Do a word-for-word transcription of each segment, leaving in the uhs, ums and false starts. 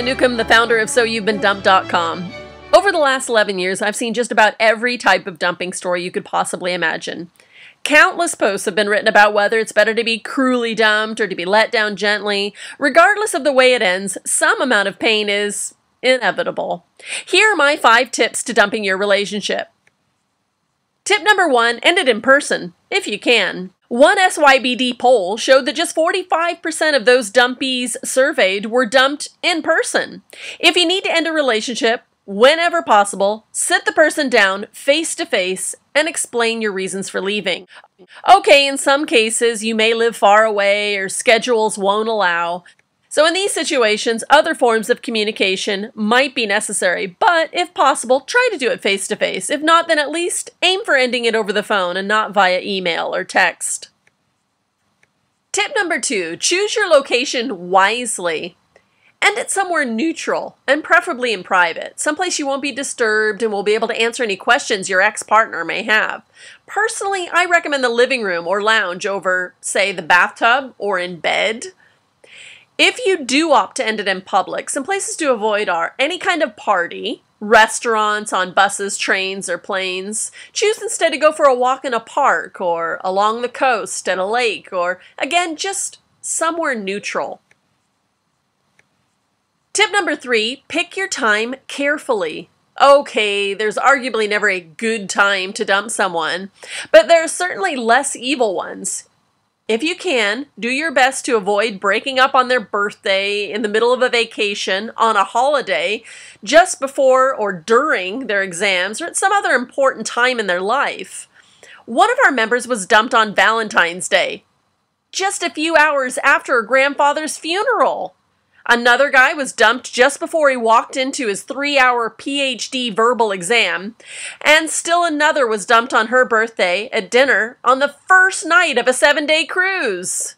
Thea Newcomb, the founder of So You've Been Dumped dot com. Over the last eleven years, I've seen just about every type of dumping story you could possibly imagine. Countless posts have been written about whether it's better to be cruelly dumped or to be let down gently. Regardless of the way it ends, some amount of pain is inevitable. Here are my five tips to dumping your relationship. Tip number one, end it in person, if you can. One S Y B D poll showed that just forty-five percent of those dumpies surveyed were dumped in person. If you need to end a relationship, whenever possible, sit the person down face to face and explain your reasons for leaving. Okay, in some cases, you may live far away or schedules won't allow. So in these situations, other forms of communication might be necessary, but if possible, try to do it face-to-face. If not, then at least aim for ending it over the phone and not via email or text. Tip number two, choose your location wisely. End it somewhere neutral and preferably in private, someplace you won't be disturbed and will be able to answer any questions your ex-partner may have. Personally, I recommend the living room or lounge over, say, the bathtub or in bed. If you do opt to end it in public, some places to avoid are any kind of party, restaurants, on buses, trains, or planes. Choose instead to go for a walk in a park or along the coast at a lake or, again, just somewhere neutral. Tip number three, pick your time carefully. Okay, there's arguably never a good time to dump someone, but there are certainly less evil ones. If you can, do your best to avoid breaking up on their birthday, in the middle of a vacation, on a holiday, just before or during their exams, or at some other important time in their life. One of our members was dumped on Valentine's Day, just a few hours after her grandfather's funeral. Another guy was dumped just before he walked into his three-hour P H D verbal exam, and still another was dumped on her birthday at dinner on the first night of a seven-day cruise.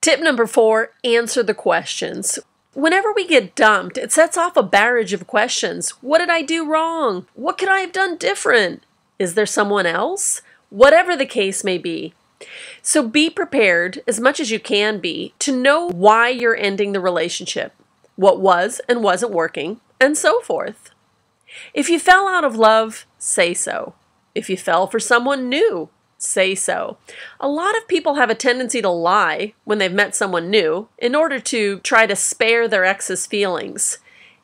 Tip number four, answer the questions. Whenever we get dumped, it sets off a barrage of questions. What did I do wrong? What could I have done different? Is there someone else? Whatever the case may be. So be prepared, as much as you can be, to know why you're ending the relationship, what was and wasn't working, and so forth. If you fell out of love, say so. If you fell for someone new, say so. A lot of people have a tendency to lie when they've met someone new in order to try to spare their ex's feelings.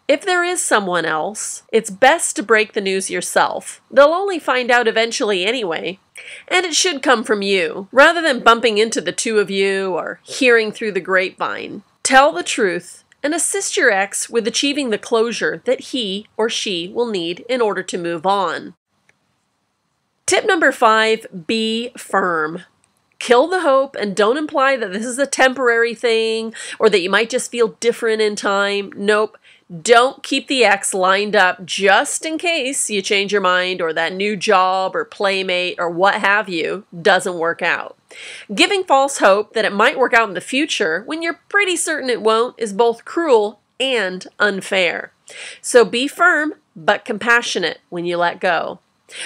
If there is someone else, it's best to break the news yourself. They'll only find out eventually anyway, and it should come from you, rather than bumping into the two of you or hearing through the grapevine. Tell the truth and assist your ex with achieving the closure that he or she will need in order to move on. Tip number five, be firm. Kill the hope and don't imply that this is a temporary thing or that you might just feel different in time. Nope. Don't keep the ex lined up just in case you change your mind or that new job or playmate or what have you doesn't work out. Giving false hope that it might work out in the future when you're pretty certain it won't is both cruel and unfair. So be firm but compassionate when you let go.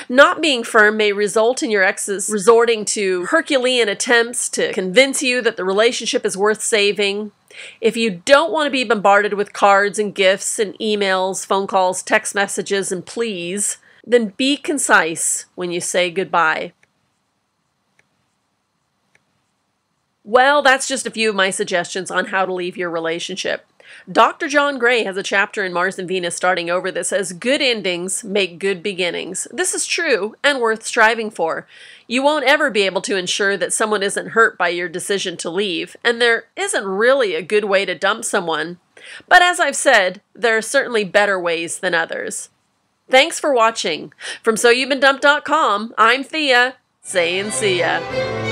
Not being firm may result in your exes resorting to Herculean attempts to convince you that the relationship is worth saving. If you don't want to be bombarded with cards and gifts and emails, phone calls, text messages, and pleas, then be concise when you say goodbye. Well, that's just a few of my suggestions on how to leave your relationship. Doctor John Gray has a chapter in Mars and Venus Starting Over that says, "Good endings make good beginnings." This is true and worth striving for. You won't ever be able to ensure that someone isn't hurt by your decision to leave, and there isn't really a good way to dump someone. But as I've said, there are certainly better ways than others. Thanks for watching. From So You've Been Dumped dot com, I'm Thea, saying see ya.